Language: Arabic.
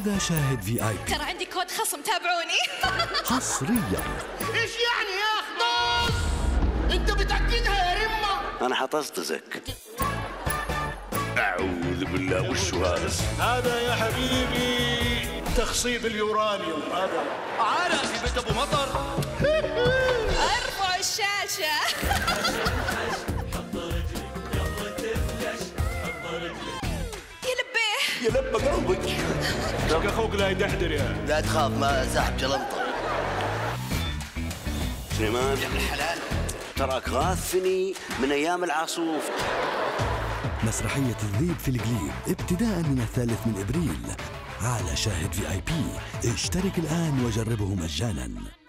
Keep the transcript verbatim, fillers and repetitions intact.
هذا شاهد في آي بي. ترى عندي كود خصم، تابعوني حصريا. ايش يعني يا خطاص؟ انت بتأكدها يا رمة؟ انا حطستك. اعوذ بالله، وش هذا؟ هذا يا حبيبي تخصيب اليورانيوم. هذا عارف في بيت ابو مطر. ارفع الشاشة. يلبى قلبك. لك اخوك لا يدحدر. يا لا تخاف، ما سحب جلمطه. سليمان يا ابن الحلال، تراك غاثني من ايام العاصوف. مسرحية الذيب في القليب ابتداء من الثالث من ابريل على شاهد في اي بي. اشترك الان وجربه مجانا.